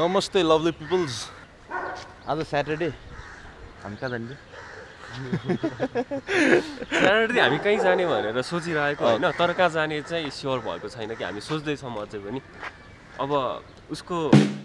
Namaste, lovely peoples. That's Saturday. I'm coming. Saturday, I'm going to go. I'm thinking about it. I'm sure about it. I'm thinking about it.